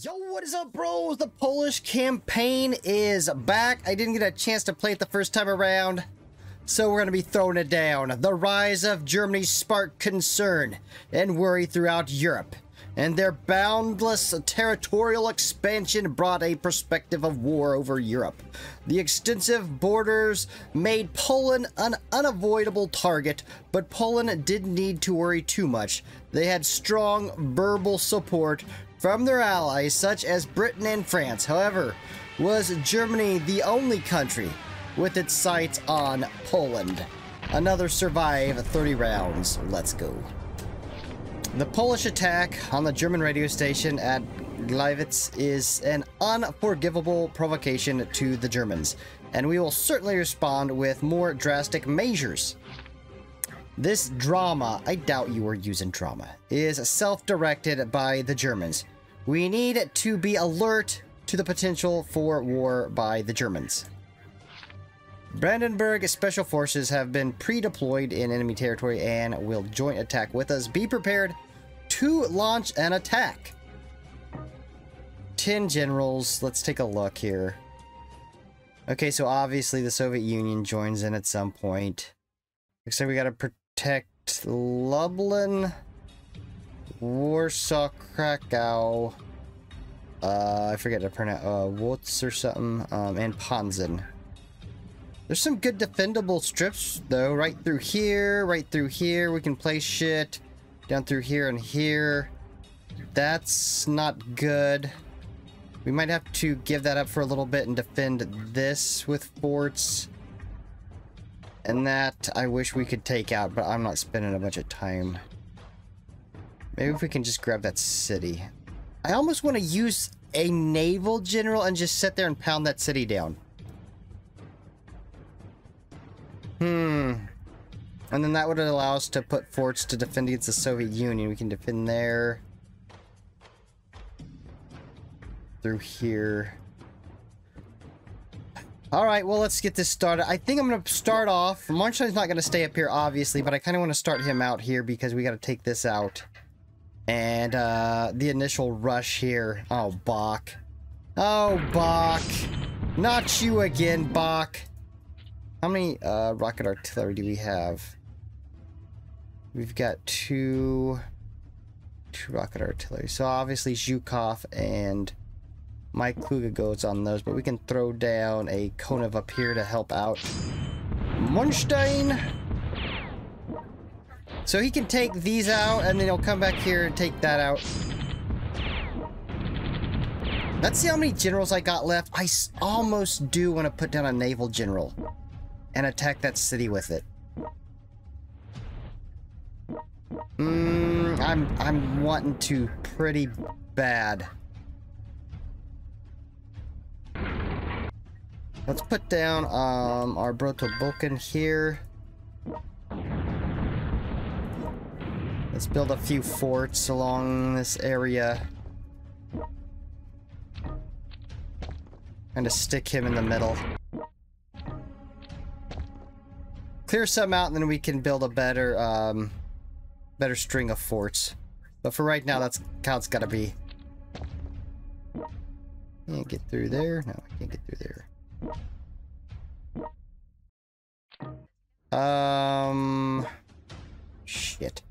Yo, what is up, bros? The Polish campaign is back. I didn't get a chance to play it the first time around, so we're going to be throwing it down. The rise of Germany sparked concern and worry throughout Europe, and their boundless territorial expansion brought a perspective of war over Europe. The extensive borders made Poland an unavoidable target, but Poland didn't need to worry too much. They had strong verbal support from their allies such as Britain and France. However, was Germany the only country with its sights on Poland? Another survive 30 rounds. Let's go. The Polish attack on the German radio station at Gleiwitz is an unforgivable provocation to the Germans, and we will certainly respond with more drastic measures. This drama, I doubt you were using drama, is self-directed by the Germans. We need to be alert to the potential for war by the Germans. Brandenburg special forces have been pre-deployed in enemy territory and will joint attack with us. Be prepared to launch an attack. 10 generals. Let's take a look here. Okay, so obviously the Soviet Union joins in at some point. Looks like we gotta protect Lublin, Warsaw, Krakow, I forget to pronounce, Wutz or something, and Ponzen. There's some good defendable strips though, right through here, we can place shit, down through here and here. That's not good. We might have to give that up for a little bit and defend this with forts. And that I wish we could take out, but I'm not spending a bunch of time. Maybe if we can just grab that city. I almost want to use a naval general and just sit there and pound that city down. And then that would allow us to put forts to defend against the Soviet Union. We can defend there. Through here. Alright, well, let's get this started. I think I'm going to start off. Manstein's not going to stay up here, obviously, but I kind of want to start him out here because we got to take this out. And, the initial rush here. Oh, Bock. Oh, Bock. Not you again, Bock. How many, rocket artillery do we have? We've got two rocket artillery. So, obviously, Zhukov and my Kluge goes on those, but we can throw down a Konev up here to help out. Munchstein! So he can take these out, and then he'll come back here and take that out. Let's see how many generals I got left. I almost do want to put down a naval general and attack that city with it. I'm wanting to pretty bad. Let's put down our Brotoboken here. Let's build a few forts along this area. Kind of stick him in the middle. Clear some out and then we can build a better, better string of forts. But for right now, that's how it's gotta be. Can't get through there. No, I can't get through there. Shit.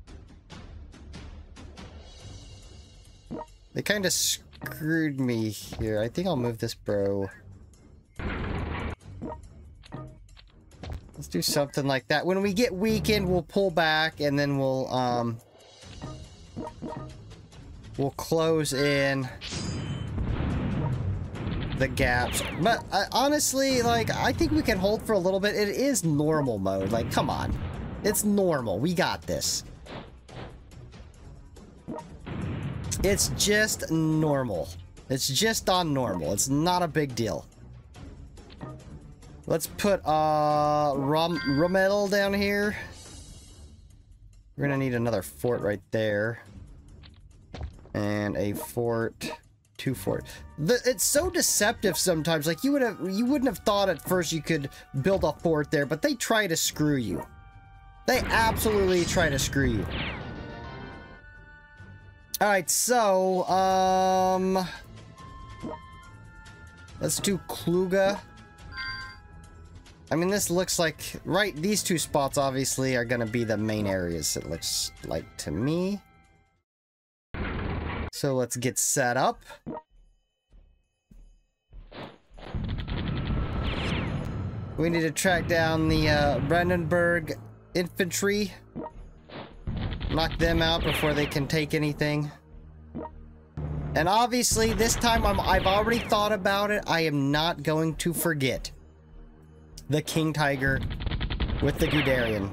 They kind of screwed me here. I think I'll move this bro. Let's do something like that. When we get weakened, we'll pull back and then we'll close in the gaps, but honestly, like, I think we can hold for a little bit. It is normal mode, like, come on, it's normal, we got this. It's just normal, it's just on normal, it's not a big deal. Let's put Rommel down here. We're gonna need another fort right there and a fort. Two fort. It's so deceptive sometimes. Like you wouldn't have thought at first you could build a fort there, but they try to screw you. They absolutely try to screw you. All right, so Let's do Kluge. I mean, this looks like... Right, these two spots obviously are going to be the main areas, it looks like to me. So let's get set up. We need to track down the Brandenburg infantry. Knock them out before they can take anything. And obviously, this time I've already thought about it. I am not going to forget the King Tiger with the Guderian.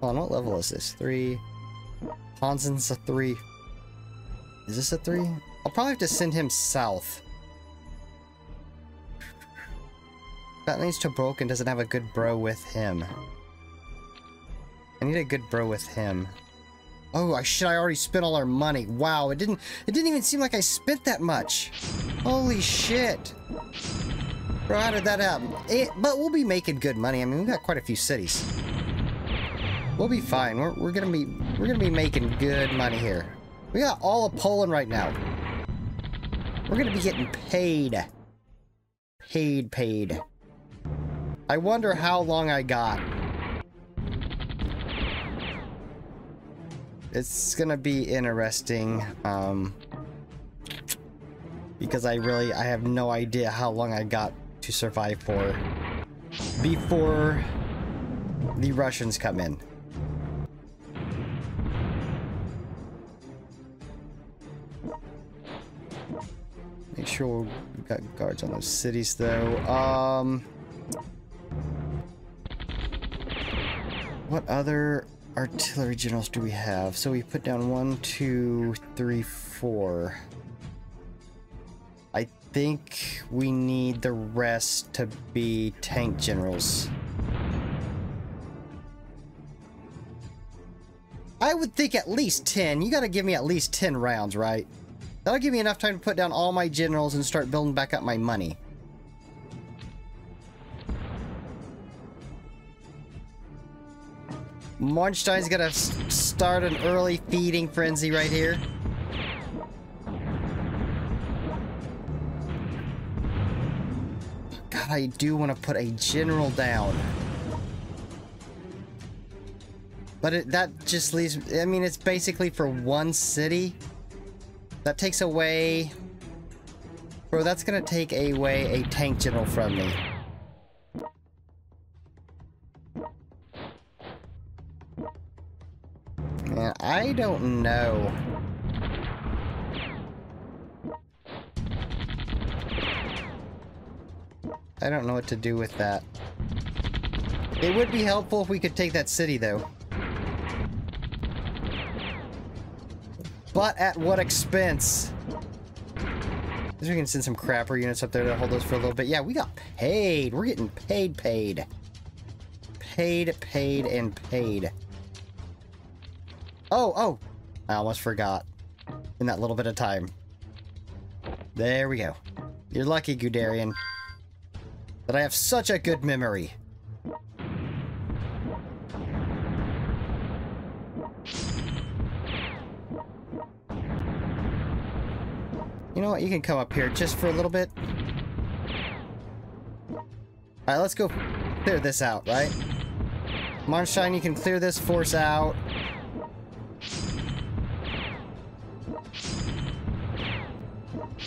Hold on, what level is this? 3. Ponzen's a 3. Is this a 3? I'll probably have to send him south. That means Tobruk and doesn't have a good bro with him. I need a good bro with him. Oh, I already spent all our money. Wow, it didn't even seem like I spent that much. Holy shit. Bro, how did that happen? But we'll be making good money. I mean, we've got quite a few cities. We'll be fine. We're gonna be making good money here. We got all of Poland right now. We're gonna be getting paid. Paid. I wonder how long I got. It's gonna be interesting, because I have no idea how long I got to survive for before the Russians come in. Make sure we've got guards on those cities, though. What other artillery generals do we have? So we put down 1, 2, 3, 4. I think we need the rest to be tank generals. I would think at least 10. You gotta give me at least 10 rounds, right? That'll give me enough time to put down all my generals and start building back up my money. Munchstein's gonna start an early feeding frenzy right here. God, I do want to put a general down. But that just leaves... I mean, it's basically for one city. That takes away... Bro, that's gonna take away a tank general from me. Man, I don't know. I don't know what to do with that. It would be helpful if we could take that city, though. But at what expense? We can send some crapper units up there to hold us for a little bit. Yeah, we got paid. We're getting paid. Paid. Oh, I almost forgot. In that little bit of time. There we go. You're lucky, Guderian, that I have such a good memory. You know what? You can come up here just for a little bit. Alright, let's go clear this out, right? Manstein, you can clear this force out.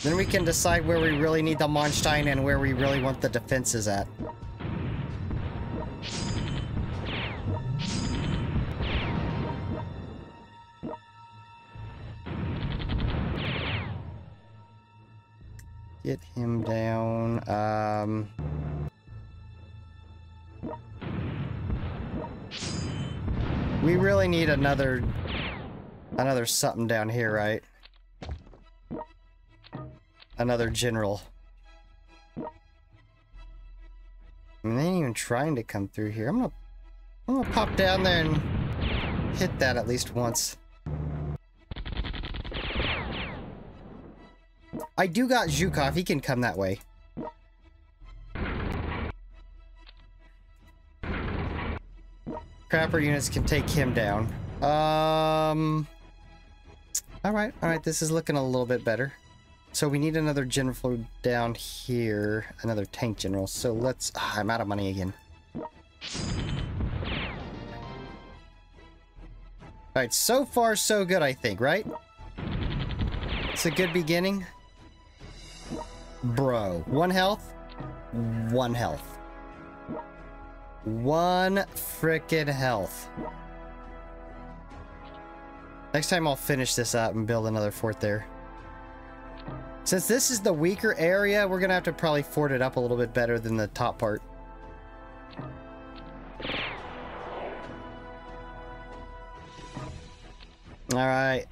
Then we can decide where we really need the Manstein and where we really want the defenses at. Get him down. We really need another something down here, right? Another general. I mean, they ain't even trying to come through here. I'm gonna pop down there and hit that at least once. I do got Zhukov. He can come that way. Crapper units can take him down. All right. This is looking a little bit better. So we need another general down here, another tank general. So let's... I'm out of money again. Alright, so far so good, I think, right? It's a good beginning. Bro. One health. One health. One frickin' health. Next time I'll finish this up and build another fort there. Since this is the weaker area, we're gonna have to probably fort it up a little bit better than the top part. Alright.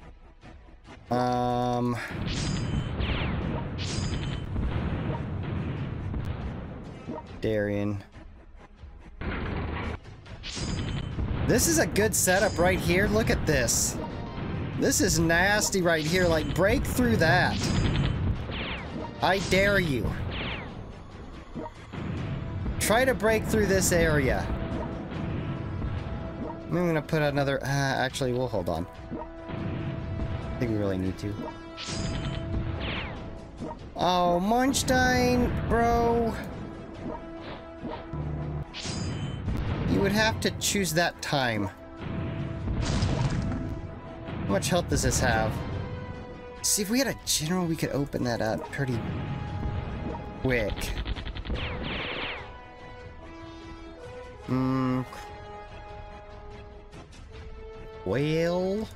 Guderian. This is a good setup right here. Look at this. This is nasty right here. Like, break through that. I dare you. Try to break through this area. I'm gonna put another... actually, we'll hold on. I think we really need to. Oh, Munchstein, bro. You would have to choose that time. How much health does this have? See, if we had a general, we could open that up pretty quick. Well...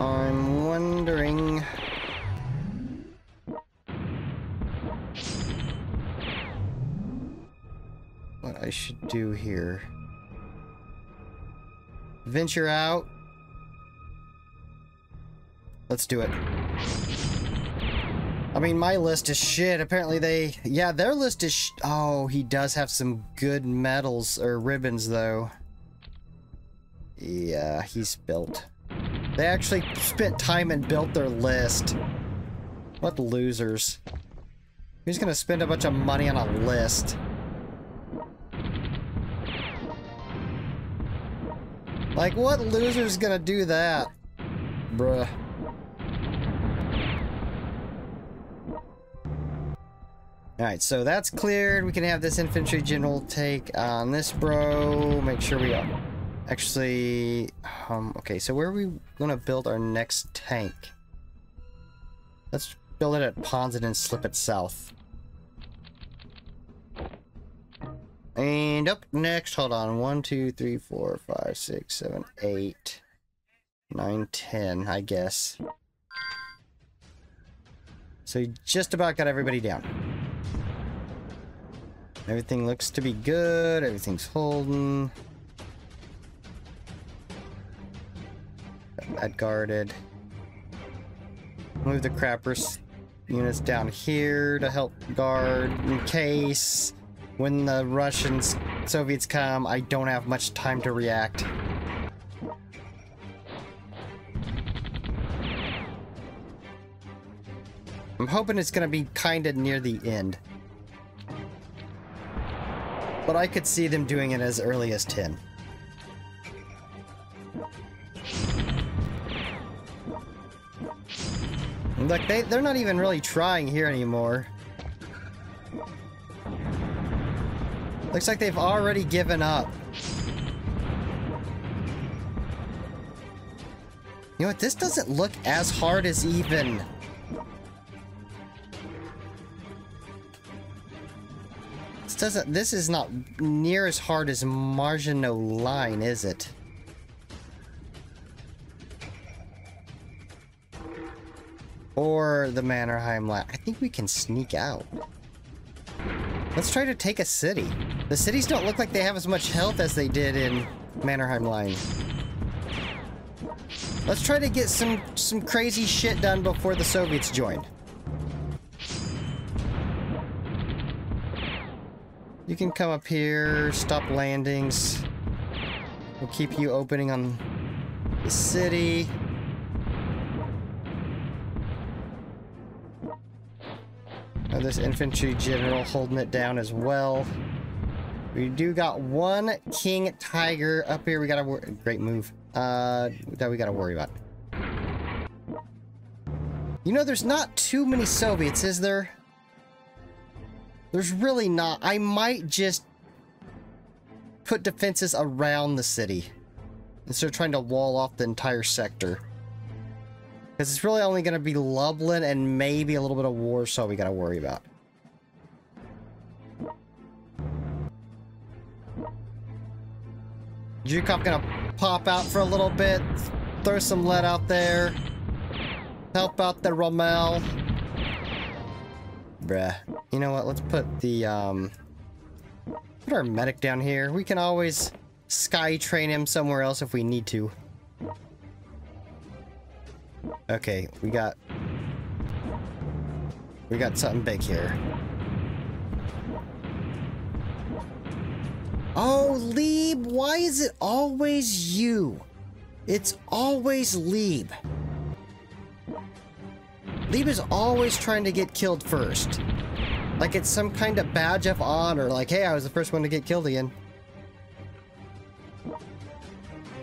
I'm wondering... what I should do here. Venture out. Let's do it. I mean, my list is shit. Apparently they... yeah, their list is sh... oh, he does have some good medals or ribbons, though. Yeah, he's built. They actually spent time and built their list. What losers. Who's gonna spend a bunch of money on a list? Like, what loser's gonna do that? Bruh. Alright, so that's cleared. We can have this infantry general take on this bro. Make sure we are... actually, okay, so where are we gonna build our next tank? Let's build it at Ponzen and slip it south. And up next, hold on, 1, 2, 3, 4, 5, 6, 7, 8, 9, 10, I guess. So you just about got everybody down. Everything looks to be good, everything's holding. That guarded. Move the crappers units down here to help guard in case when the Russians, Soviets come, I don't have much time to react. I'm hoping it's gonna be kinda near the end. But I could see them doing it as early as 10. Like, they're not even really trying here anymore. Looks like they've already given up. You know what? This doesn't look as hard as even. This doesn't... this is not near as hard as Marginal Line, is it? Or the Mannerheim Line. I think we can sneak out. Let's try to take a city. The cities don't look like they have as much health as they did in Mannerheim Line. Let's try to get some crazy shit done before the Soviets join. You can come up here, stop landings. We'll keep you opening on the city. This infantry general holding it down as well. We do got one King Tiger up here. We got a great move that we got to worry about. You know, there's not too many Soviets, is there? There's really not. I might just put defenses around the city instead of trying to wall off the entire sector. Because it's really only going to be Lublin and maybe a little bit of Warsaw we got to worry about. Zhukov gonna pop out for a little bit, throw some lead out there, help out the Rommel. Bruh. You know what? Let's put the put our medic down here. We can always sky train him somewhere else if we need to. Okay, we got something big here. Oh, Lieb, why is it always you? It's always Lieb. Lieb is always trying to get killed first. Like it's some kind of badge of honor. Like, hey, I was the first one to get killed again.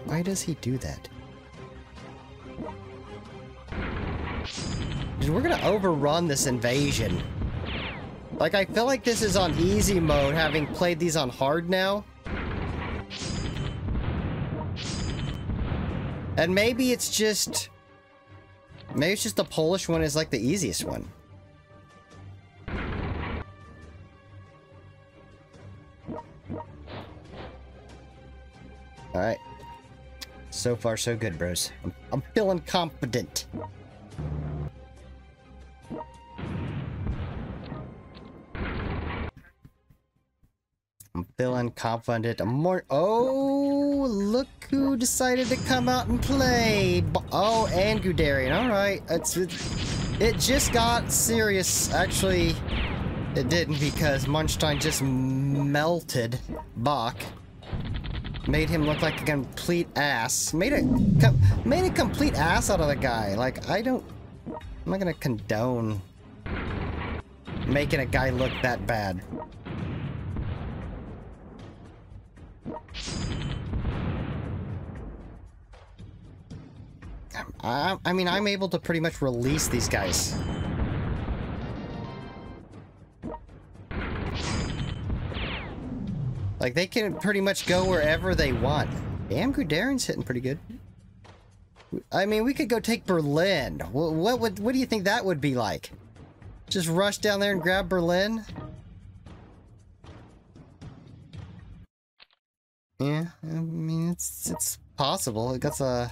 Why does he do that? Dude, we're gonna overrun this invasion. Like, I feel like this is on easy mode, having played these on hard now. And maybe it's just... maybe it's just the Polish one is, like, the easiest one. Alright. So far, so good, bros. I'm feeling confident. I'm feeling confident. I'm more. Oh, look who decided to come out and play. Oh, and Guderian. All right, it just got serious. Actually, it didn't, because Manstein just melted Bock, made him look like a complete ass. Made a complete ass out of the guy. Like, I'm not gonna condone making a guy look that bad. I mean, I'm able to pretty much release these guys. Like, they can pretty much go wherever they want. Damn, Guderian's hitting pretty good. I mean, we could go take Berlin. What do you think that would be like? Just rush down there and grab Berlin? Yeah, I mean, it's possible. I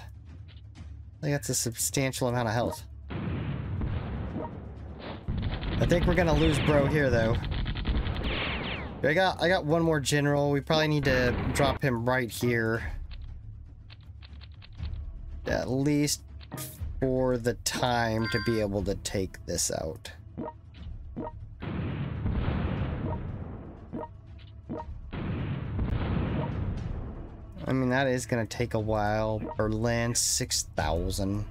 think that's a substantial amount of health. I think we're gonna lose bro here, though. I got one more general. We probably need to drop him right here. At least for the time to be able to take this out. I mean, that is gonna take a while. Berlin, 6,000.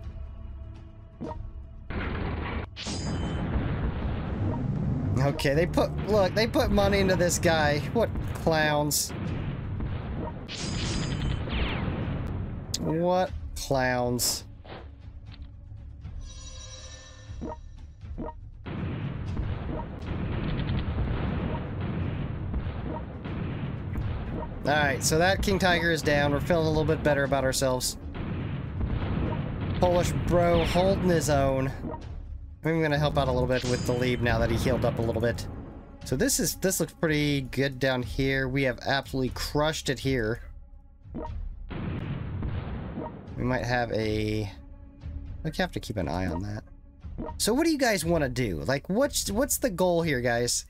Okay, they put money into this guy. What clowns. What clowns. Alright, so that King Tiger is down. We're feeling a little bit better about ourselves. Polish bro holding his own. I'm gonna help out a little bit with the Lieb now that he healed up a little bit. So this looks pretty good down here. We have absolutely crushed it here. We might have a... I have to keep an eye on that. So what do you guys want to do? Like, what's the goal here, guys?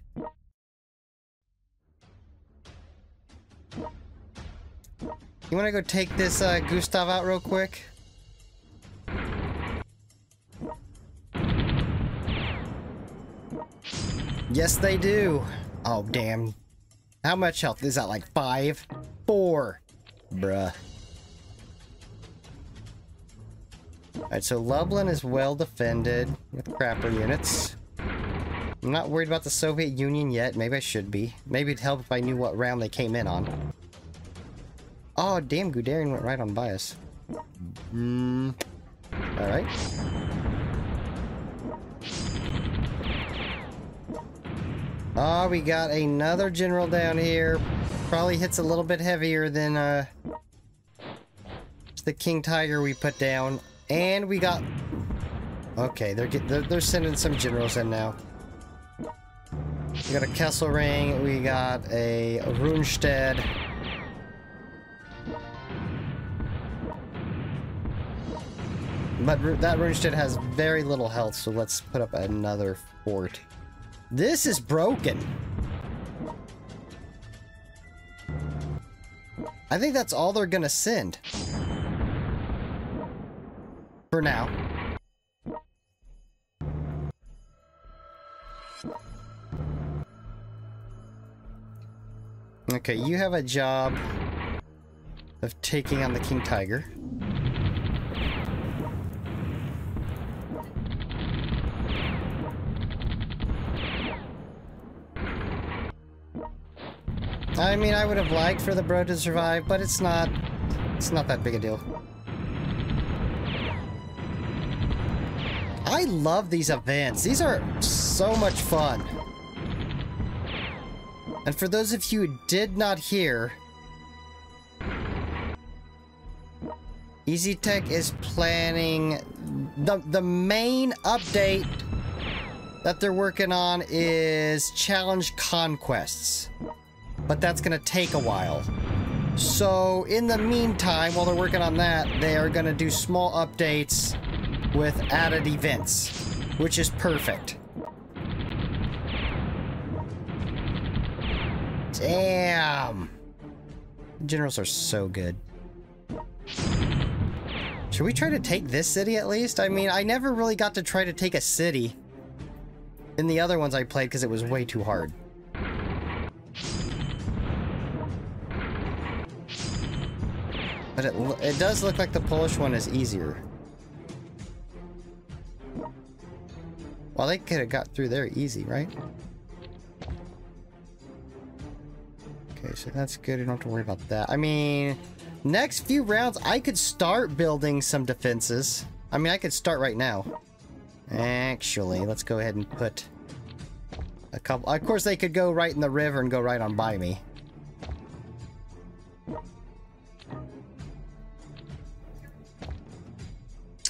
You want to go take this Gustav out real quick? Yes, they do. Oh, damn. How much health is that? Like 5? 4? Bruh. Alright, so Lublin is well defended with crapper units. I'm not worried about the Soviet Union yet. Maybe I should be. Maybe it'd help if I knew what round they came in on. Oh, damn, Guderian went right on by us. Hmm. Alright. Oh, we got another general down here. Probably hits a little bit heavier than the King Tiger we put down. And we got... Okay, they're sending some generals in now. We got a Kesselring, we got a Rundstedt. But that Rundstedt has very little health, so let's put up another fort. This is broken! I think that's all they're gonna send. For now. Okay, you have a job of taking on the King Tiger. I mean, I would have liked for the bro to survive, but it's not that big a deal. I love these events. These are so much fun. And for those of you who did not hear, EasyTech is planning the main update that they're working on is Challenge Conquests. But that's gonna take a while. So in the meantime, while they're working on that, they are gonna do small updates with added events, which is perfect. Damn! Generals are so good. Should we try to take this city at least? I mean, I never really got to try to take a city in the other ones I played because it was way too hard. But it does look like the Polish one is easier. Well, they could have got through there easy, right? Okay, so that's good. You don't have to worry about that. I mean, next few rounds, I could start building some defenses. I mean, I could start right now. Actually, let's go ahead and put a couple... Of course, they could go right in the river and go right on by me.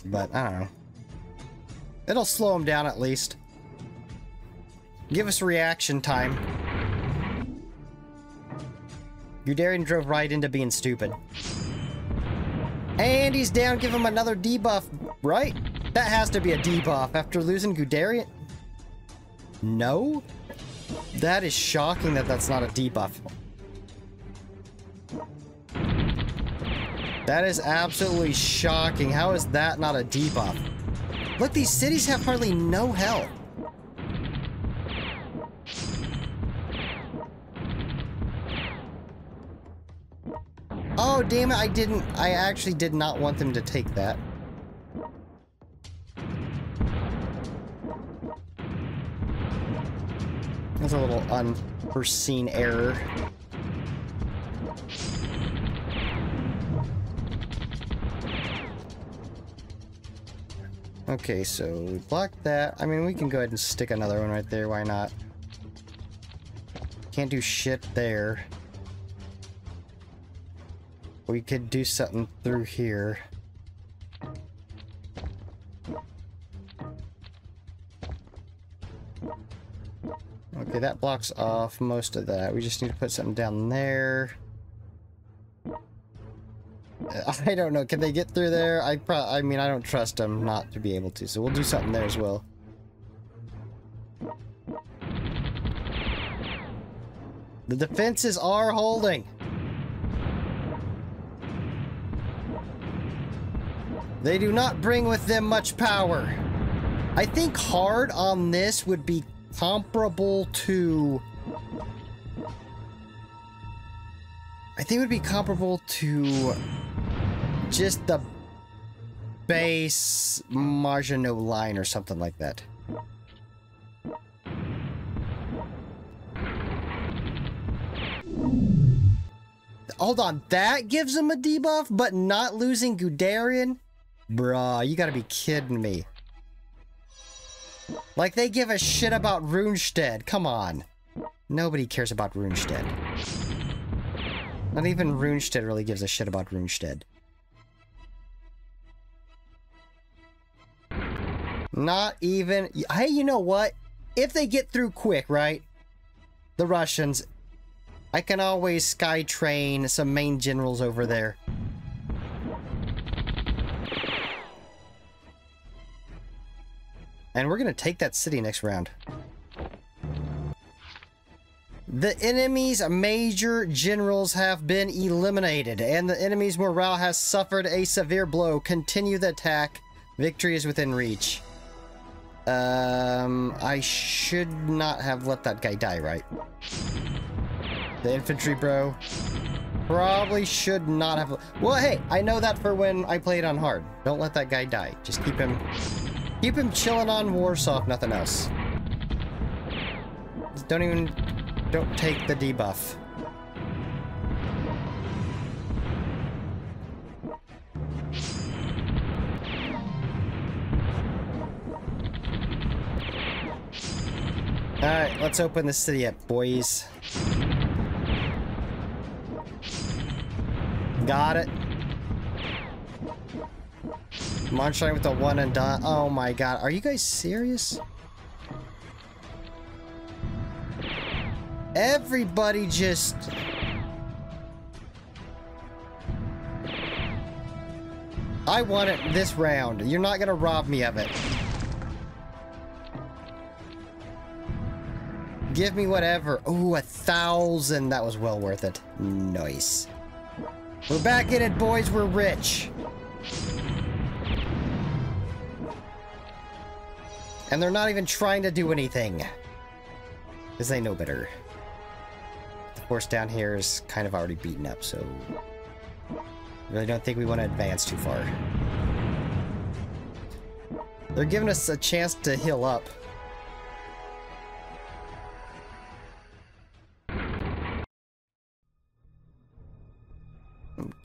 But, I don't know. It'll slow them down at least. Give us reaction time. Guderian drove right into being stupid. And he's down. Give him another debuff, right? That has to be a debuff after losing Guderian. No? That is shocking that that's not a debuff. That is absolutely shocking. How is that not a debuff? Look, these cities have hardly no health. Oh, damn it, I actually did not want them to take that. That's a little unforeseen error. Okay, so we blocked that. I mean, we can go ahead and stick another one right there. Why not? Can't do shit there. We could do something through here. Okay, that blocks off most of that. We just need to put something down there. I don't know. Can they get through there? I mean, I don't trust them not to be able to. So we'll do something there as well. The defenses are holding. They do not bring with them much power. I think hard on this would be comparable to... I think it would be comparable to... just the base Marginal Line or something like that. Hold on, that gives him a debuff, but not losing Guderian? Bruh, you gotta be kidding me. Like, they give a shit about Rundstedt. Come on. Nobody cares about Rundstedt. Not even Rundstedt really gives a shit about Rundstedt. Not even... Hey, you know what? If they get through quick, right? The Russians... I can always sky train some main generals over there. And we're gonna take that city next round. The enemy's major generals have been eliminated, and the enemy's morale has suffered a severe blow. Continue the attack. Victory is within reach. I should not have let that guy die, right? The infantry, bro. Probably should not have... Well, hey, I know that for when I played on hard. Don't let that guy die. Just keep him... Keep him chilling on Warsaw, if nothing else. Don't even... Don't take the debuff. Alright, let's open the city up, boys. Got it. Manstein with the one and done. Oh my god. Are you guys serious? Everybody just... I want it this round. You're not gonna rob me of it. Give me whatever. Ooh, 1,000. That was well worth it. Nice. We're back in it, boys. We're rich. And they're not even trying to do anything. Because they know better. The force down here is kind of already beaten up, so... I really don't think we want to advance too far. They're giving us a chance to heal up.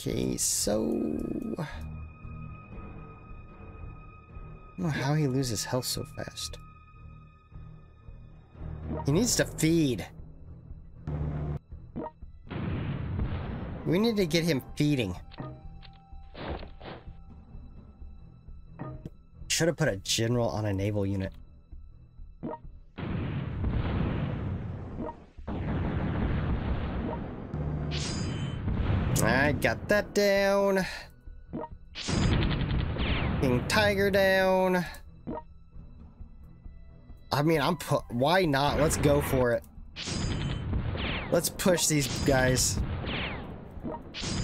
Okay, so... I don't know how he loses health so fast. He needs to feed. We need to get him feeding. Should have put a general on a naval unit. I got that down. King Tiger down. I mean, why not? Let's go for it. Let's push these guys.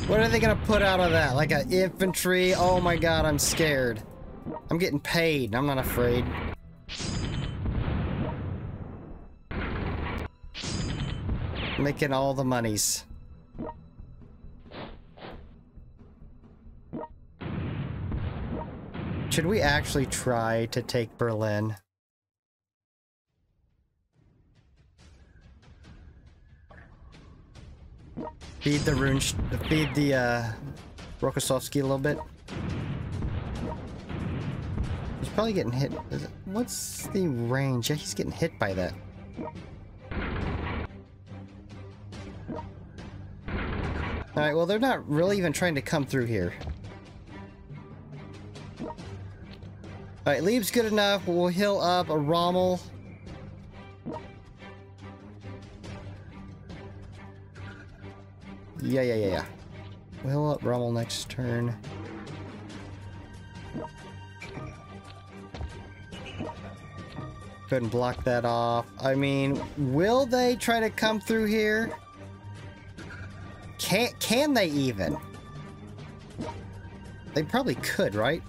What are they gonna put out of that? Like an infantry? Oh my god, I'm scared. I'm getting paid. I'm not afraid. Making all the monies. Should we actually try to take Berlin? Feed the Rokossovsky a little bit. He's probably getting hit. What's the range? Yeah, he's getting hit by that. Alright, well, they're not really even trying to come through here. Alright, Lieb's good enough. We'll heal up a Rommel. Yeah. We'll heal up Rommel next turn. Go ahead and block that off. I mean, will they try to come through here? Can they even? They probably could, right?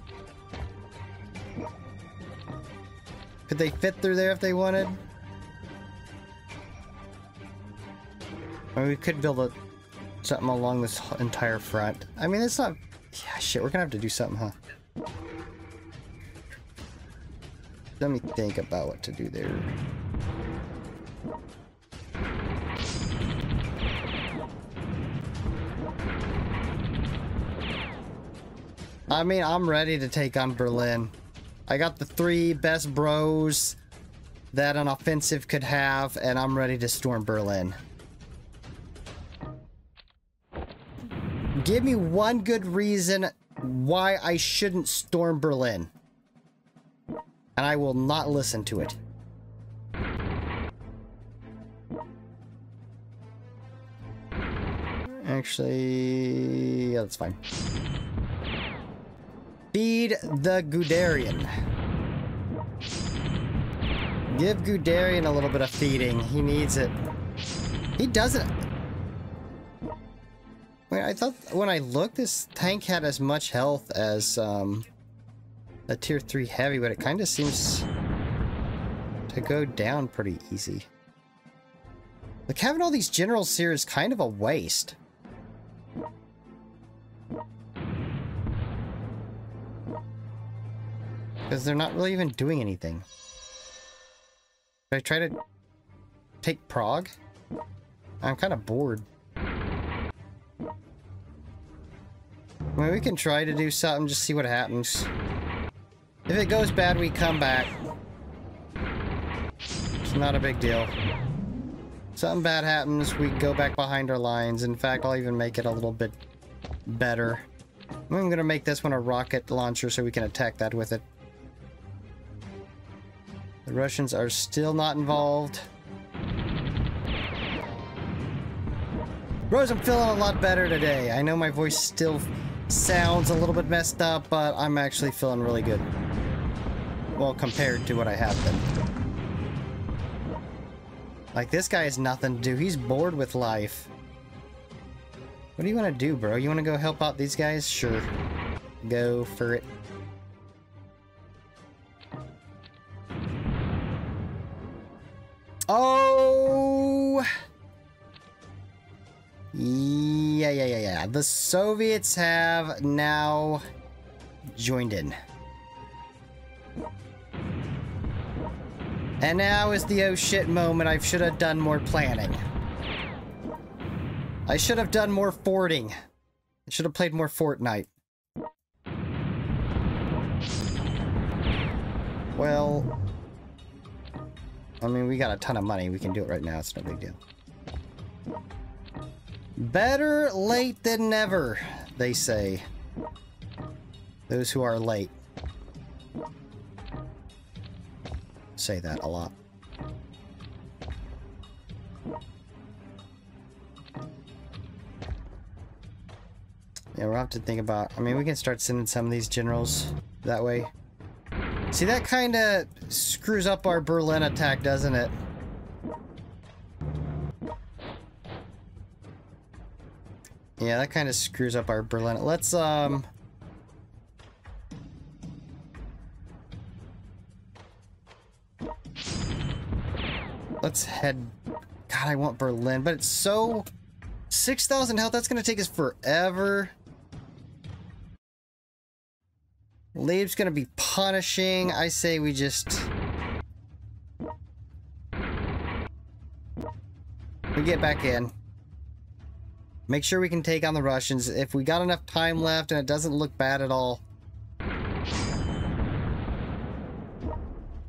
Could they fit through there if they wanted? I mean, we could build something along this entire front. I mean, it's not... Yeah, shit, we're gonna have to do something, huh? Let me think about what to do there. I mean, I'm ready to take on Berlin. I got the three best bros that an offensive could have, and I'm ready to storm Berlin. Give me one good reason why I shouldn't storm Berlin. And I will not listen to it. Actually, yeah, that's fine. Feed the Guderian. Give Guderian a little bit of feeding. He needs it. He doesn't. Wait, I thought when I looked, this tank had as much health as a tier 3 heavy, but it kind of seems to go down pretty easy. Like, having all these generals here is kind of a waste. Because they're not really even doing anything. Should I try to take Prague? I'm kind of bored. I mean, we can try to do something, just see what happens. If it goes bad, we come back. It's not a big deal. Something bad happens, we go back behind our lines. In fact, I'll even make it a little bit better. I'm going to make this one a rocket launcher so we can attack that with it. The Russians are still not involved. Rose, I'm feeling a lot better today. I know my voice still sounds a little bit messed up, but I'm actually feeling really good. Well, compared to what I have been. Like, this guy has nothing to do. He's bored with life. What do you want to do, bro? You want to go help out these guys? Sure. Go for it. Oh! Yeah. The Soviets have now joined in. And now is the oh shit moment. I should have done more planning. I should have done more forwarding. I should have played more Fortnite. Well, I mean, we got a ton of money. We can do it right now. It's no big deal. Better late than never, they say. Those who are late say that a lot. Yeah, we'll have to think about... I mean, we can start sending some of these generals that way. See, that kind of screws up our Berlin attack, doesn't it? Yeah, that kind of screws up our Berlin... Let's, let's head... God, I want Berlin, but it's so... 6,000 health, that's going to take us forever. Lieb's gonna be punishing. I say we just... we get back in. Make sure we can take on the Russians. If we got enough time left and it doesn't look bad at all. I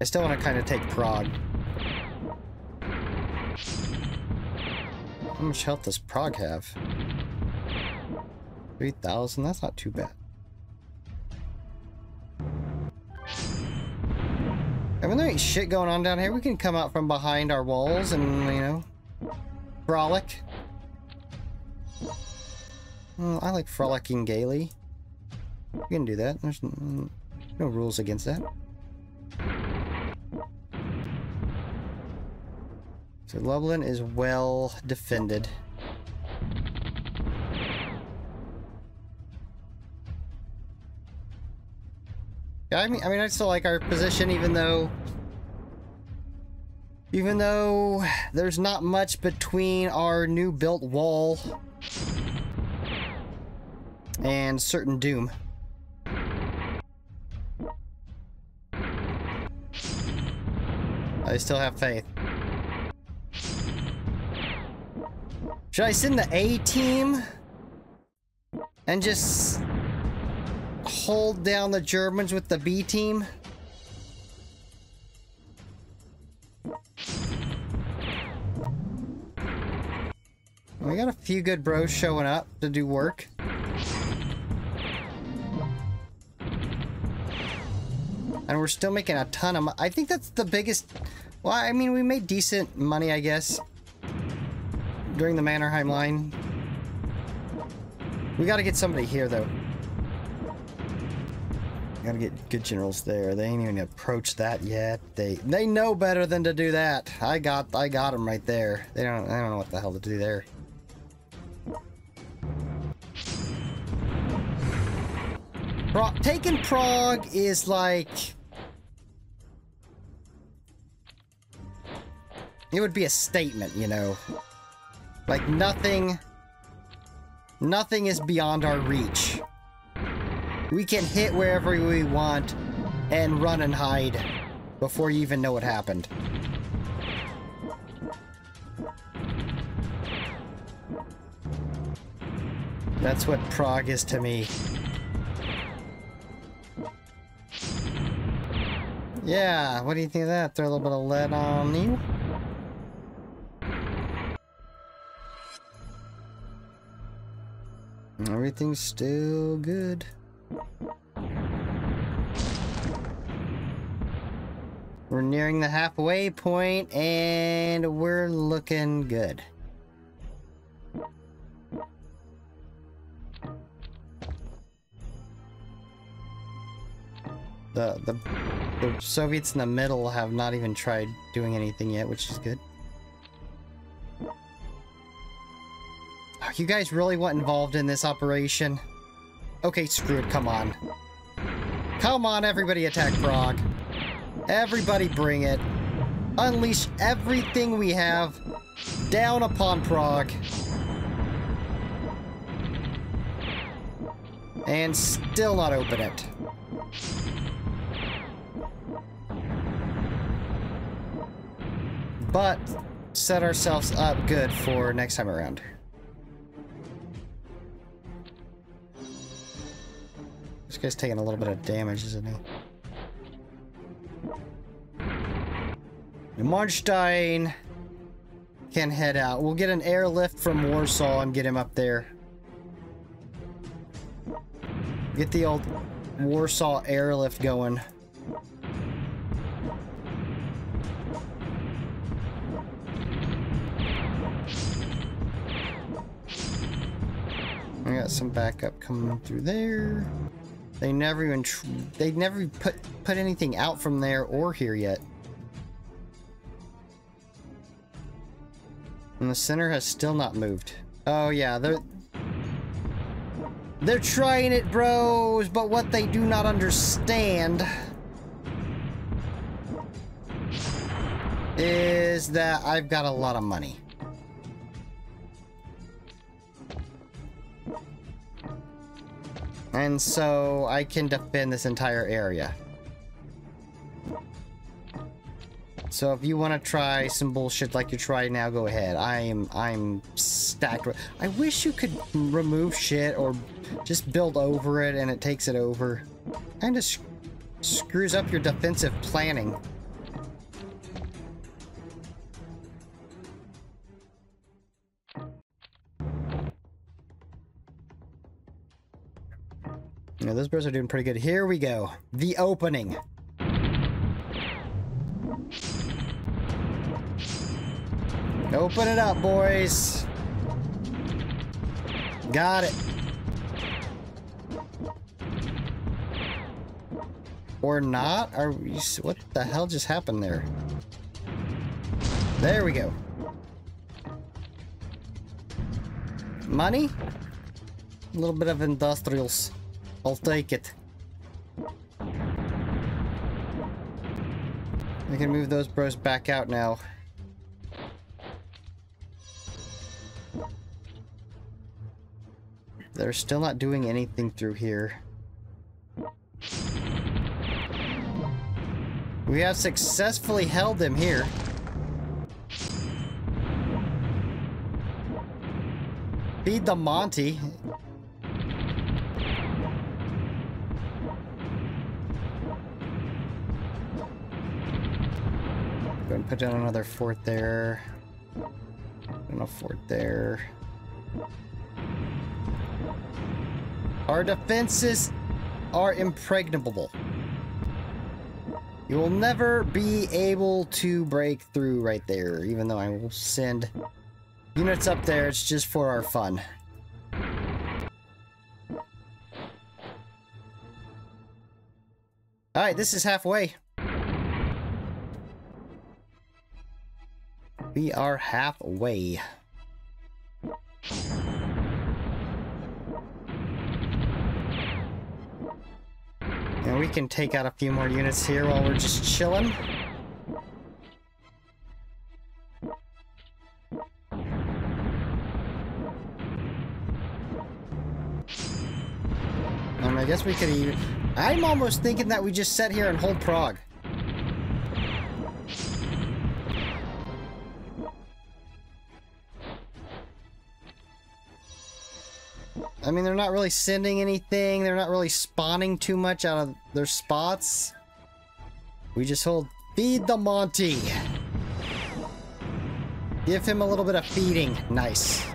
still want to kind of take Prague. How much health does Prague have? 3,000? That's not too bad. I mean, there ain't shit going on down here. We can come out from behind our walls and, you know, frolic. Well, I like frolicking gaily. We can do that. There's no rules against that. So Lublin is well defended. I mean, I still like our position, even though there's not much between our new built wall and certain doom. I still have faith. Should I send the A team and just hold down the Germans with the B team? We got a few good bros showing up to do work. And we're still making a ton of money. I think that's the biggest... Well, I mean, we made decent money, I guess. During the Mannerheim Line. We gotta get somebody here, though. Gotta get good generals there. They ain't even approached that yet. They know better than to do that. I got them right there. They don't know what the hell to do there. Taking Prague is like... It would be a statement, you know. Like, nothing... Nothing is beyond our reach. We can hit wherever we want and run and hide before you even know what happened. That's what Prague is to me. Yeah, what do you think of that? Throw a little bit of lead on you? Everything's still good. We're nearing the halfway point, and we're looking good. The Soviets in the middle have not even tried doing anything yet, which is good. Oh, you guys really want involved in this operation? Okay, screw it, come on. Come on, everybody attack Prague. Everybody bring it. Unleash everything we have down upon Prague. And still not open it. But set ourselves up good for next time around. This guy's taking a little bit of damage, isn't he? Munchstein can head out. We'll get an airlift from Warsaw and get him up there. Get the old Warsaw airlift going. I got some backup coming through there. They never even put anything out from there or here yet. And the center has still not moved. Oh yeah, they're trying it, bros, but what they do not understand is that I've got a lot of money. And so I can defend this entire area. So if you want to try some bullshit like you try now, go ahead. I'm stacked. I wish you could remove shit or just build over it and it takes it over. Kind of screws up your defensive planning. Yeah, those bros are doing pretty good. Here we go. The opening. Open it up, boys. Got it. Or not? Are we, what the hell just happened there? There we go. Money? A little bit of industrials. I'll take it. We can move those bros back out now. They're still not doing anything through here. We have successfully held them here. Feed the Monty. Go and put down another fort there. And a fort there. Our defenses are impregnable. You will never be able to break through right there, even though I will send units up there. It's just for our fun. Alright, this is halfway. We are halfway. And we can take out a few more units here while we're just chilling. And I guess we could even... I'm almost thinking that we just sit here and hold Prague. I mean, they're not really sending anything. They're not really spawning too much out of their spots. We just hold, feed the Monty. Give him a little bit of feeding. Nice.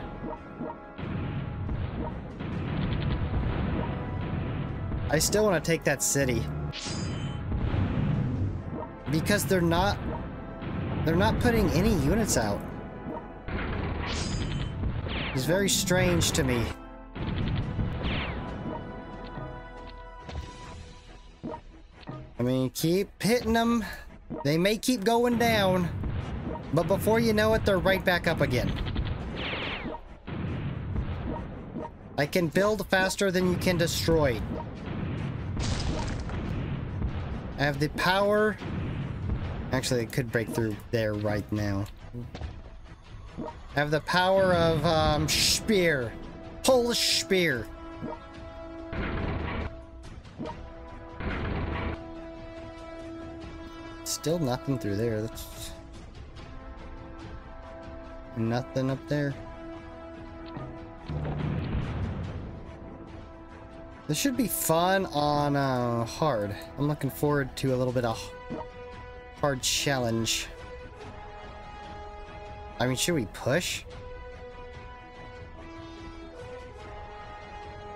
I still want to take that city. Because they're not putting any units out. It's very strange to me. I mean, keep hitting them. They may keep going down, but before you know it, they're right back up again. I can build faster than you can destroy. I have the power. Actually, it could break through there right now. I have the power of Spear. Polish Spear. Still nothing through there. That's nothing up there. This should be fun on hard. I'm looking forward to a little bit of hard challenge. I mean, should we push?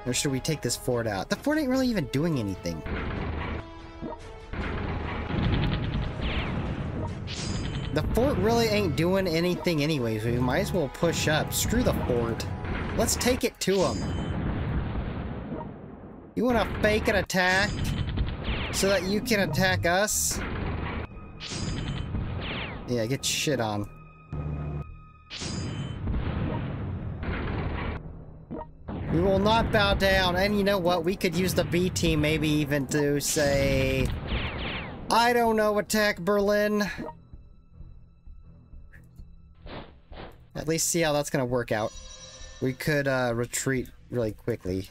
Or should we take this fort out? The fort ain't really even doing anything. The fort really ain't doing anything anyways. We might as well push up. Screw the fort. Let's take it to them. You want to fake an attack so that you can attack us? Yeah, get shit on. We will not bow down. And you know what? We could use the B team maybe even to say... I don't know, attack Berlin. At least see how that's gonna work out. We could retreat really quickly.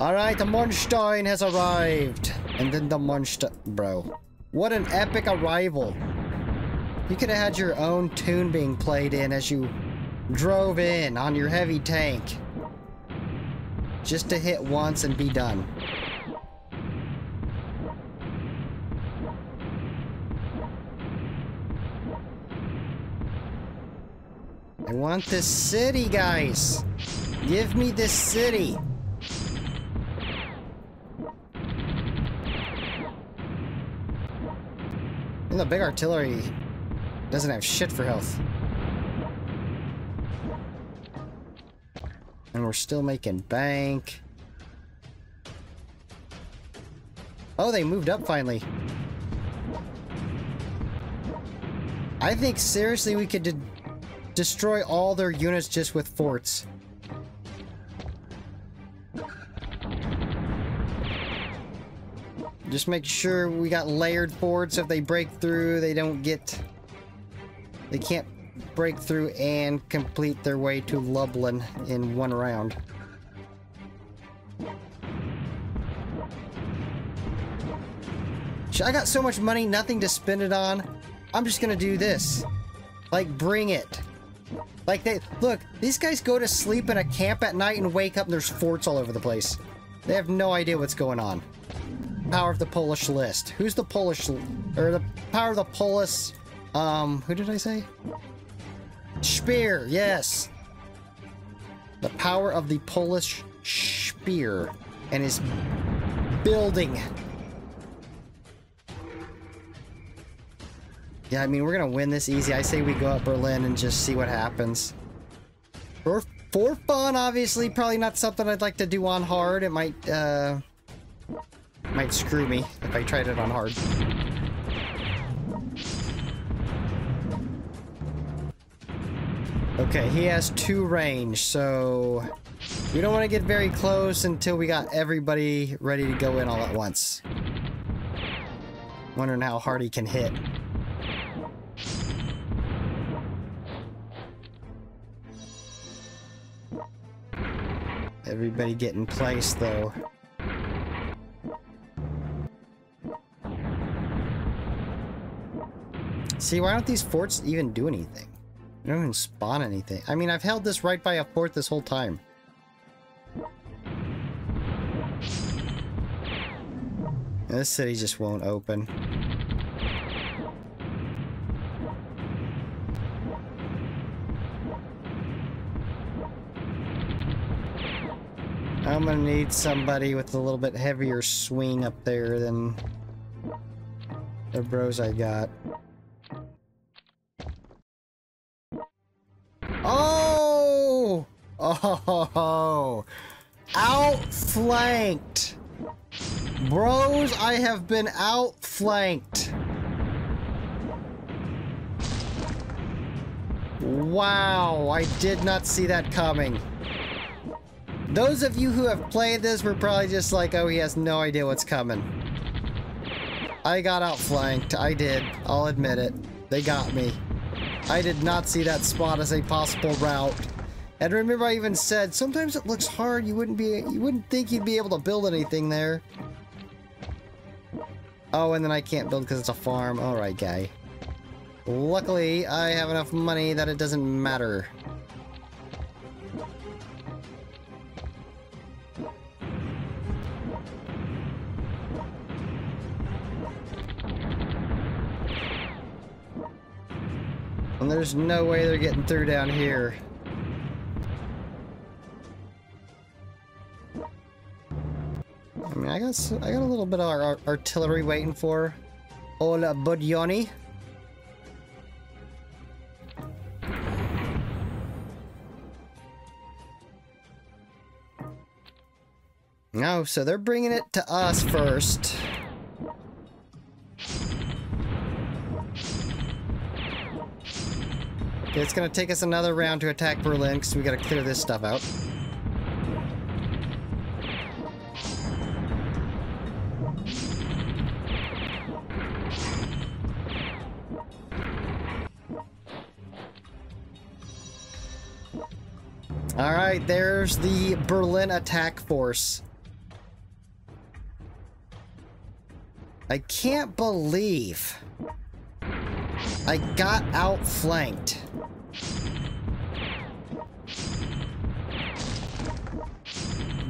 Alright, the Munchstein has arrived. And then the Munchstein... Bro. What an epic arrival. You could have had your own tune being played in as you drove in on your heavy tank. Just to hit once and be done. I want this city, guys! Give me this city! And the big artillery doesn't have shit for health. And we're still making bank. Oh, they moved up finally. I think seriously we could... destroy all their units just with forts. Just make sure we got layered forts. If they break through, they don't get... They can't break through and complete their way to Lublin in one round. I got so much money, nothing to spend it on. I'm just gonna do this. Like, bring it. Like, they look, these guys go to sleep in a camp at night and wake up and there's forts all over the place. They have no idea what's going on. power of the Polish list. Who's the Polish, or the power of the Polish, who did I say? Spear, yes. The power of the Polish spear and his building. Yeah, I mean, we're going to win this easy. I say we go up Berlin and just see what happens. For fun, obviously. Probably not something I'd like to do on hard. It might screw me if I tried it on hard. Okay, he has 2 range, so we don't want to get very close until we got everybody ready to go in all at once. Wondering how hard he can hit. Everybody get in place, though. See, why don't these forts even do anything? They don't even spawn anything. I mean, I've held this right by a fort this whole time. This city just won't open. I'm gonna need somebody with a little bit heavier swing up there than the bros I got. Oh! Oh! Outflanked! Bros, I have been outflanked! Wow, I did not see that coming. Those of you who have played this were probably just like, oh, he has no idea what's coming. I got outflanked. I did. I'll admit it. They got me. I did not see that spot as a possible route. And remember, I even said, sometimes it looks hard. You wouldn't think you'd be able to build anything there. Oh, and then I can't build because it's a farm. All right, guy. Luckily, I have enough money that it doesn't matter. And there's no way they're getting through down here. I mean, I got a little bit of artillery waiting for Ola Budyonny. No, so they're bringing it to us first. It's gonna take us another round to attack Berlin because we gotta clear this stuff out. All right, there's the Berlin attack force. I can't believe I got outflanked.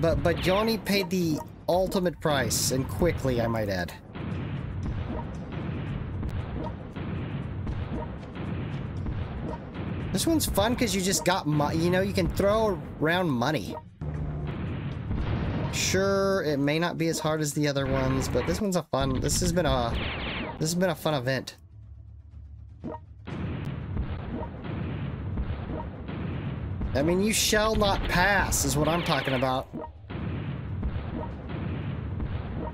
But Budyonny paid the ultimate price, and quickly, I might add. This one's fun because you just got you can throw around money. Sure, it may not be as hard as the other ones, but this one's a fun. This has been a fun event. I mean, you shall not pass is what I'm talking about.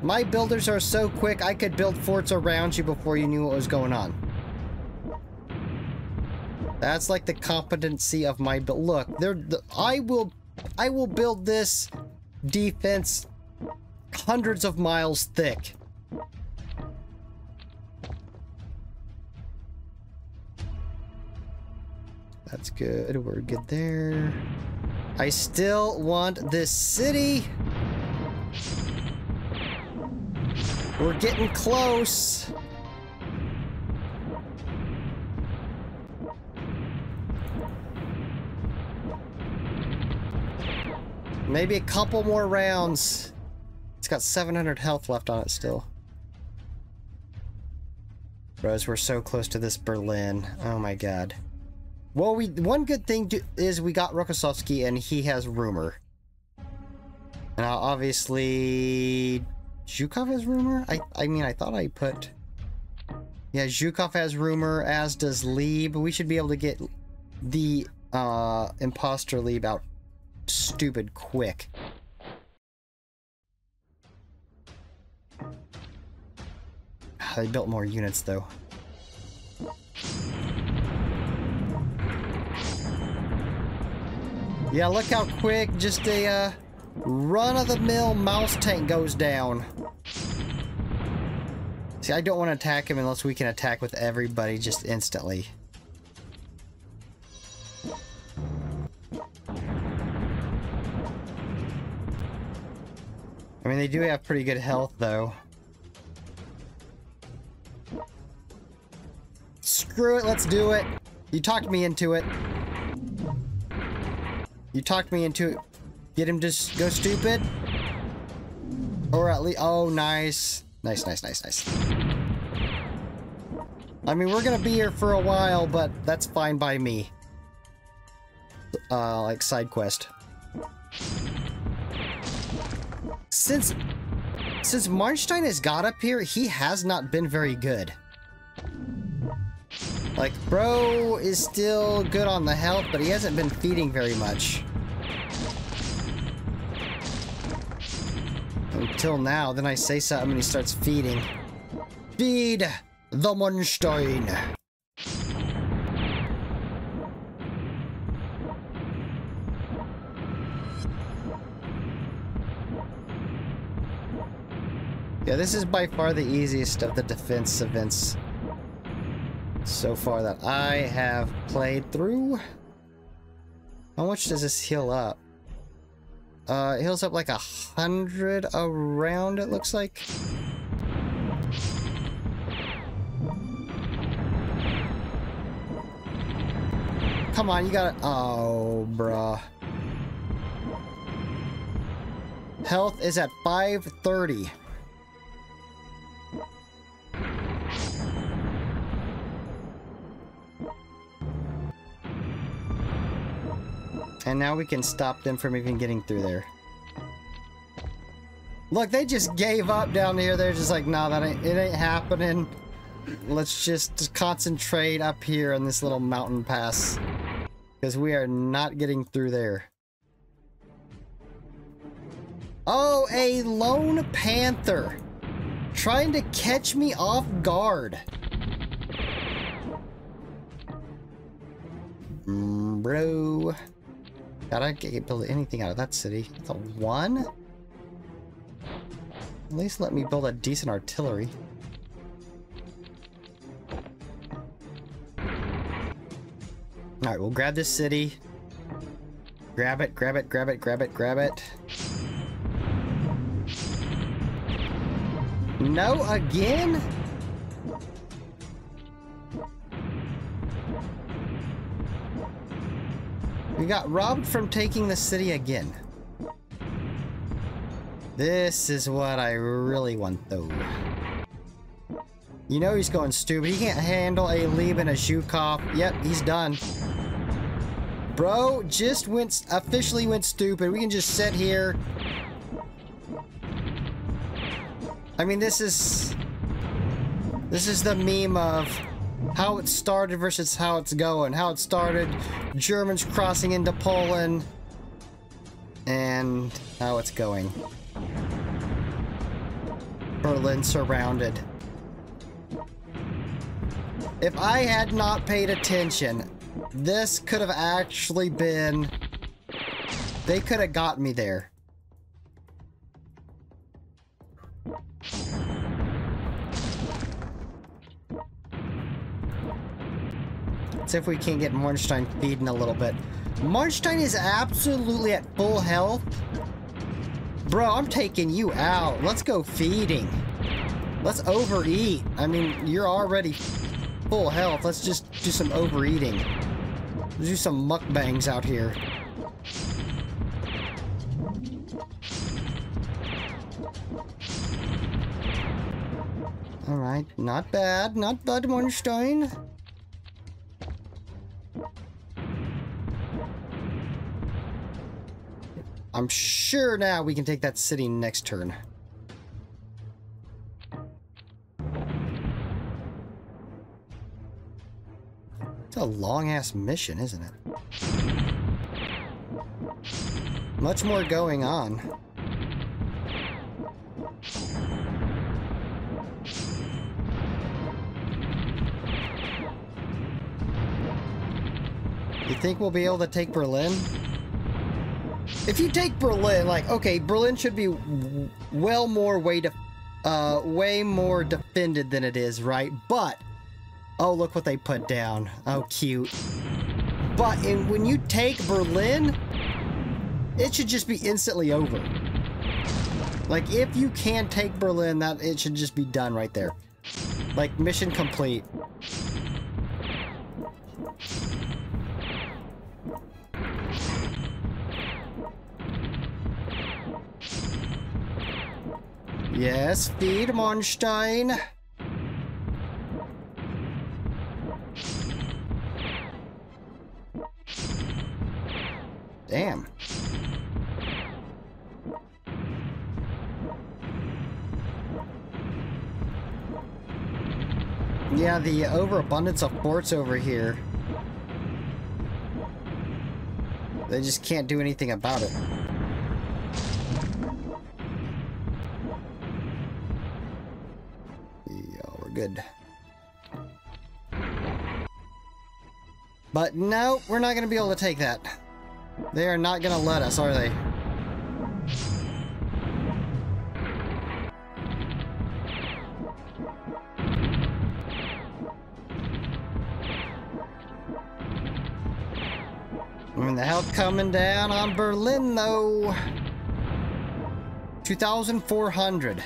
My builders are so quick, I could build forts around you before you knew what was going on. That's like the competency of my build. Look, I will build this defense hundreds of miles thick. That's good. We're good there. I still want this city. We're getting close. Maybe a couple more rounds It's got 700 health left on it still. Bros, we're so close to this Berlin. Oh my god. Well, one good thing is we got Rokossovsky and he has rumor. Now, obviously, Zhukov has rumor? I mean, I thought I put... Yeah, Zhukov has rumor, as does Lieb. We should be able to get the imposter Lieb out stupid quick. They built more units, though. Yeah, look how quick just a... run-of-the-mill mouse tank goes down. See, I don't want to attack him unless we can attack with everybody just instantly. I mean, they do have pretty good health, though. Screw it, let's do it. You talked me into it. You talked me into it. Get him to go stupid. Or at least... Oh, nice. Nice, nice, nice, nice. I mean, we're going to be here for a while, but that's fine by me. Like, side quest. Since Manstein has got up here, he has not been very good. Like, bro is still good on the health, but he hasn't been feeding very much. Until now, then I say something and he starts feeding. Feed the Munchstein! Yeah, this is by far the easiest of the defense events so far that I have played through. How much does this heal up? It heals up like 100 a round, it looks like. Come on, you gotta... Oh, bruh. Health is at 530. And now we can stop them from even getting through there. Look, they just gave up down here. They're just like, nah, it ain't happening. Let's just concentrate up here on this little mountain pass. Because we are not getting through there. Oh, a lone panther. Trying to catch me off guard. Bro. God, I can't build anything out of that city. The one? At least let me build a decent artillery. Alright, we'll grab this city. Grab it, grab it, grab it, grab it, grab it. No, again? We got robbed from taking the city again. This is what I really want, though. You know he's going stupid. He can't handle a Lieb and a Zhukov. Yep, he's done. Bro just officially went stupid. We can just sit here. I mean, this is the meme of how it started versus how it's going. How it started, Germans crossing into Poland, and how it's going. Berlin surrounded. If I had not paid attention, this could have actually been... They could have got me there. Let's see if we can get Manstein feeding a little bit. Manstein is absolutely at full health. Bro, I'm taking you out. Let's go feeding. Let's overeat. I mean, you're already full health. Let's just do some overeating. Let's do some mukbangs out here. Alright, not bad, Manstein. I'm sure now we can take that city next turn. It's a long-ass mission, isn't it? Much more going on. You think we'll be able to take Berlin? If you take Berlin, like, okay, Berlin should be well more way more defended than it is, right? But, oh, look what they put down. Oh, cute. But when you take Berlin, it should just be instantly over. Like, if you can take Berlin, that it should just be done right there. Like, mission complete. Yes, feed Manstein. Damn. Yeah, the overabundance of forts over here. They just can't do anything about it. Yeah, we're good. But no, we're not going to be able to take that. They are not going to let us, are they? The help coming down on Berlin, though. 2,400.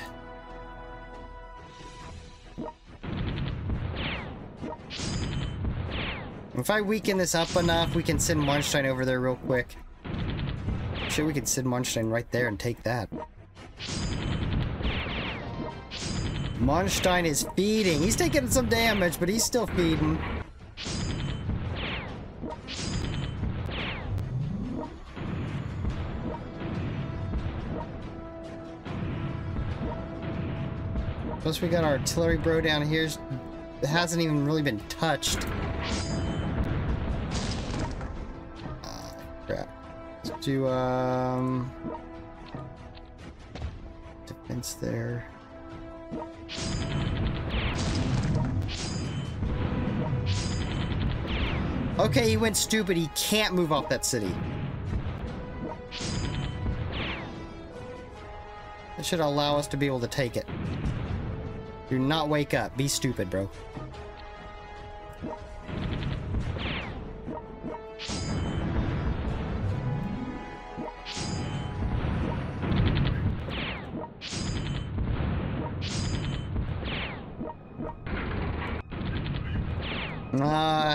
If I weaken this up enough, we can send Munchstein over there real quick. Sure, we can send Munchstein right there and take that. Munchstein is feeding. He's taking some damage, but he's still feeding. Plus we got our artillery bro down here that hasn't even really been touched. Crap. Let's do defense there. Okay, he went stupid. He can't move off that city. That should allow us to be able to take it. Do not wake up. Be stupid, bro.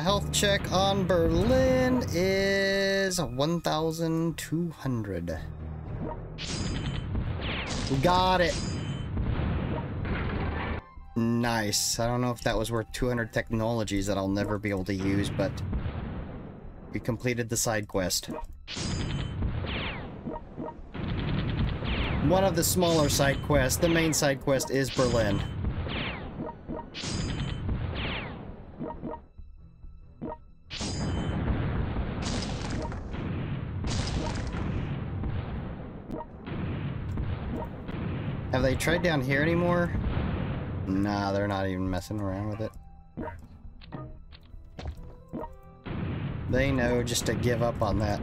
Health check on Berlin is 1,200. We got it. Nice. I don't know if that was worth 200 technologies that I'll never be able to use, but we completed the side quest. One of the smaller side quests. The main side quest is Berlin. Have they tried down here anymore? Nah, they're not even messing around with it. They know just to give up on that.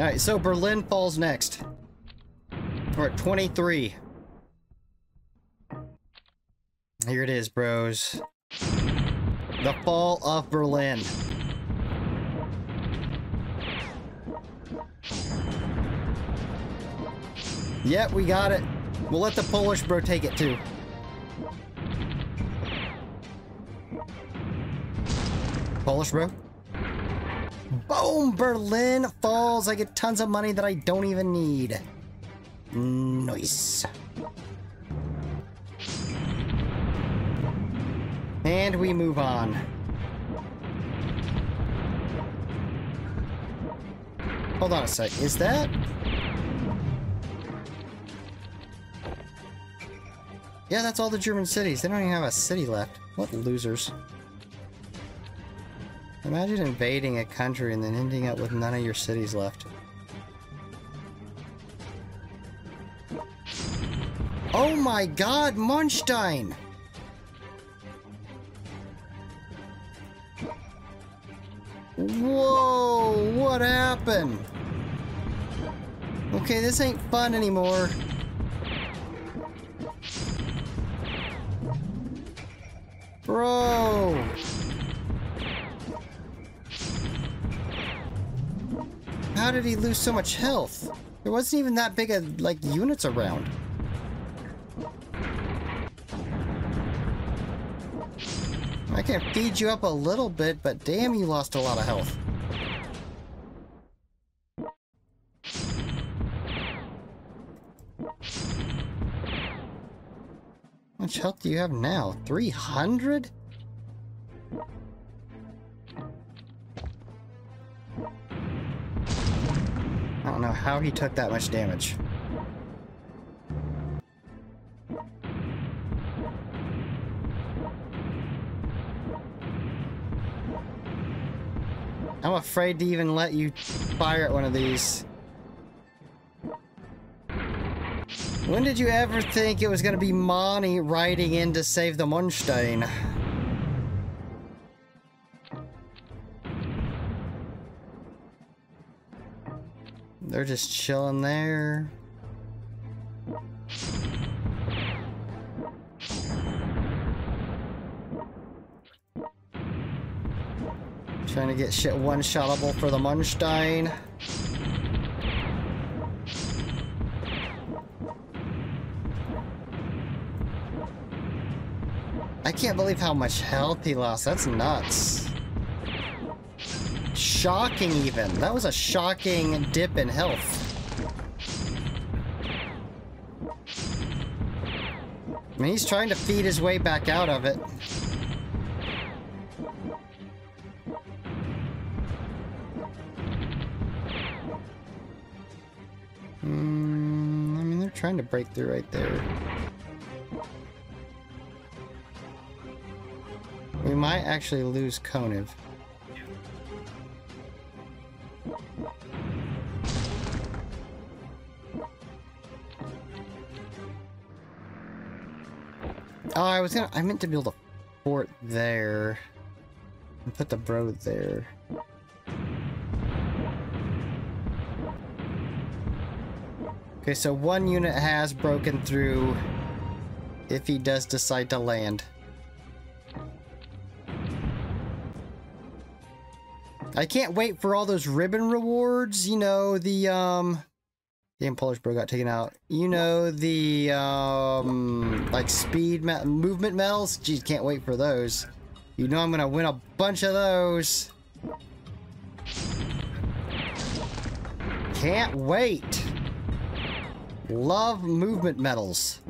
Alright, so Berlin falls next. We're at 23. Here it is, bros. The fall of Berlin. Yep, we got it. We'll let the Polish bro take it too. Polish bro? Boom! Berlin falls. I get tons of money that I don't even need. Nice. And we move on. Hold on a sec. Is that? Yeah, that's all the German cities. They don't even have a city left. What losers. Imagine invading a country and then ending up with none of your cities left. Oh my god, Munchstein! Whoa, what happened? Okay, this ain't fun anymore. Bro! How did he lose so much health? There wasn't even that big of, like, units around. I can feed you up a little bit, but damn, you lost a lot of health. How much health do you have now? 300? I don't know how he took that much damage. I'm afraid to even let you fire at one of these. When did you ever think it was going to be Monty riding in to save the Munchstein? They're just chilling there. Trying to get shit one-shottable for the Munchstein. I can't believe how much health he lost. That's nuts. Shocking, even. That was a shocking dip in health. I mean, he's trying to feed his way back out of it. Trying to break through right there. We might actually lose Konev. Oh, I meant to build a fort there and put the bro there. Okay, so one unit has broken through if he does decide to land. I can't wait for all those ribbon rewards. You know, damn, Polish bro got taken out. You know, the, like, speed movement medals. Geez, can't wait for those. You know I'm gonna win a bunch of those. Can't wait. Love movement medals.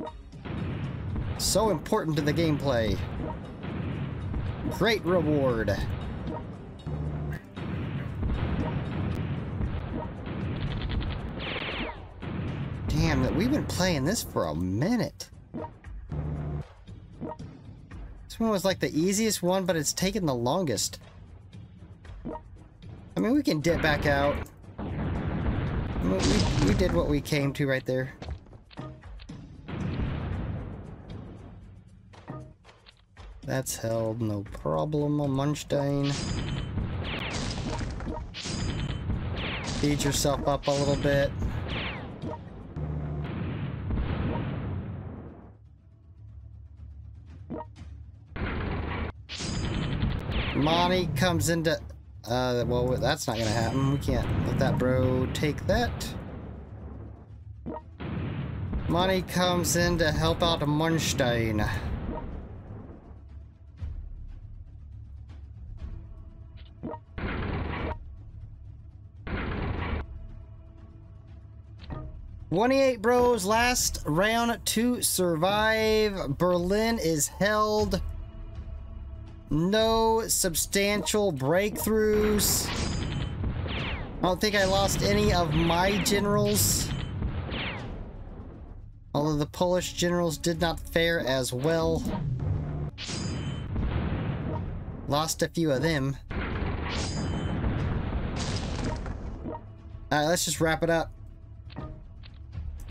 So important to the gameplay. Great reward. Damn, that we've been playing this for a minute. This one was like the easiest one, but it's taken the longest. I mean, we can dip back out. We did what we came to right there. That's held, no problem, Munchstein. Feed yourself up a little bit. Monty comes into... well, that's not gonna happen. We can't let that bro take that. Monty comes in to help out Munchstein. 28 bros, last round to survive. Berlin is held. No substantial breakthroughs. I don't think I lost any of my generals. Although the Polish generals did not fare as well. Lost a few of them. Alright, let's just wrap it up.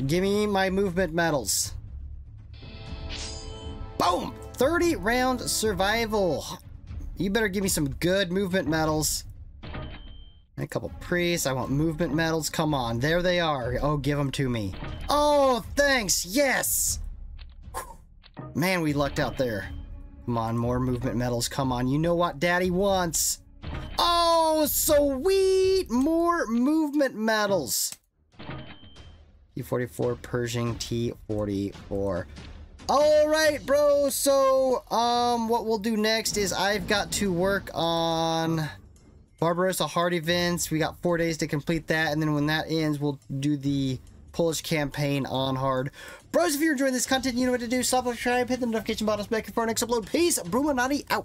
Give me my movement medals. Boom! 30 round survival. You better give me some good movement medals. A couple priests. I want movement medals. Come on. There they are. Oh, give them to me. Oh, thanks. Yes! Man, we lucked out there. Come on, more movement medals. Come on. You know what Daddy wants. Oh, sweet! More movement medals. T44, Pershing, T44. Alright, bro, so, what we'll do next is I've got to work on Barbarossa Hard Events. We got 4 days to complete that, and then when that ends, we'll do the Polish campaign on hard. Bros, if you're enjoying this content, you know what to do. Stop, subscribe, hit the notification button, smack it for our next upload. Peace, Bruchminati out.